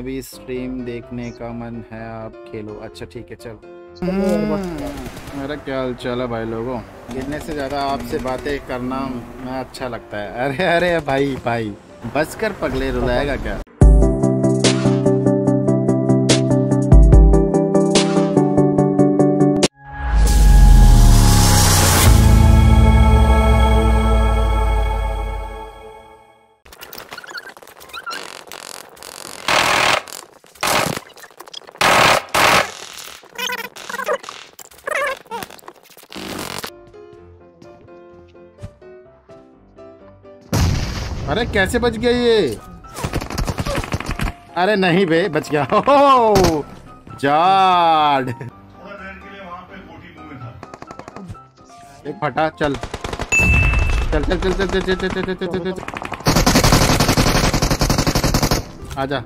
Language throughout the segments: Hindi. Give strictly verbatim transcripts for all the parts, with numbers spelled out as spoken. अभी स्ट्रीम देखने का मन है, आप खेलो। अच्छा ठीक है चलो। मेरा क्या हाल चाल है भाई लोगों? गिरने से ज़्यादा आपसे बातें करना अच्छा लगता है। अरे अरे भाई भाई बस कर, पगले रुलाएगा क्या? अरे कैसे बच गया ये? अरे नहीं बे, बच गया। हो जाड, एक फटा। चल चल चल चल चल चल चल चल चल चल चल, आजा।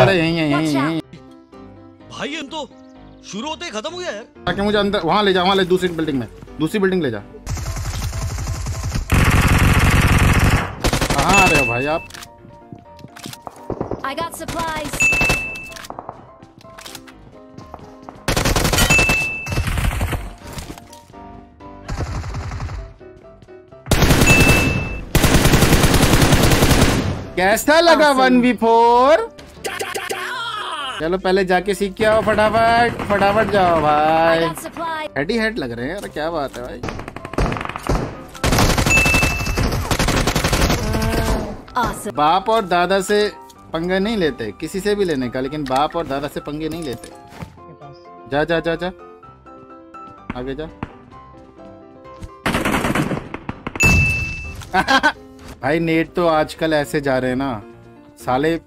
अरे यहीं यहीं यहीं भाई, हम तो शुरू होते ही खत्म हो गया यार। ताकि मुझे अंदर वहां ले जा, वहां ले, दूसरी बिल्डिंग में, दूसरी बिल्डिंग ले जा। कहां आ रहे हो भाई आप? I got supplies. कैसा लगा वन वी फोर? चलो पहले जाके सीख के आओ, फटाफट फटाफट जाओ भाई। हेड ही हेड लग रहे हैं, अरे क्या बात है भाई। बाप और दादा से पंगे नहीं लेते, किसी से भी लेने का, लेकिन बाप और दादा से पंगे नहीं लेते। जा जा जा जा आगे जा। भाई नेट तो आजकल ऐसे जा रहे हैं ना साले,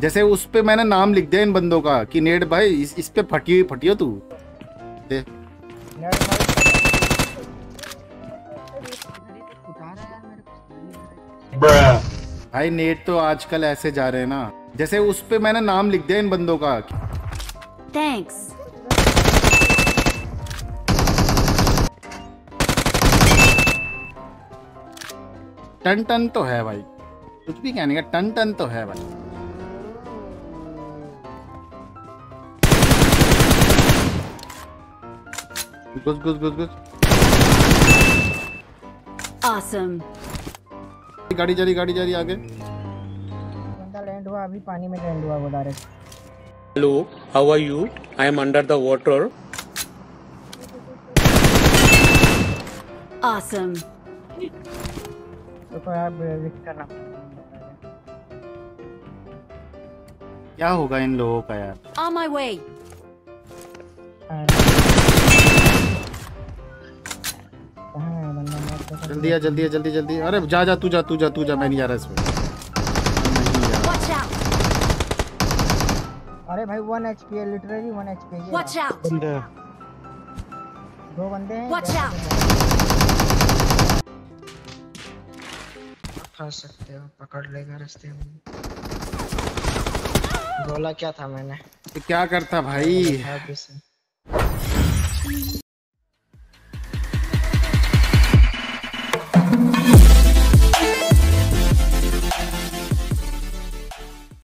जैसे उस पे मैंने नाम लिख दिया इन बंदों का कि नेट भाई इस, इस पे फटी फटियो तू दे। भाई नेट तो आजकल ऐसे जा रहे हैं ना, जैसे उस पे मैंने नाम लिख दिया इन बंदों का। थैंक्स। टन टन तो है भाई, कुछ भी कहने का, टन टन तो है भाई। गुज गुज गुज गुज। Awesome. गाड़ी जा रही, गाड़ी जा रही आगे। बंदा लैंड हुआ, अभी पानी में लैंड हुआ वो direct. Hello, how are you? I am under the water. Awesome. तो आप विक करना क्या होगा इन लोगों का यार। On my way. जल्दी आ, जल्दी आ, जल्दी जल्दी। अरे जा जा, तू जा तू जा तू जा, मैं नहीं जा रहा इसमें। अरे भाई वन एचपी है, लिटरली वन एचपी है। वॉच आउट, दो बंदे हैं। वॉच आउट, पकड़ सकते हो, पकड़ लेगा रास्ते में। बोला क्या था मैंने, क्या करता भाई।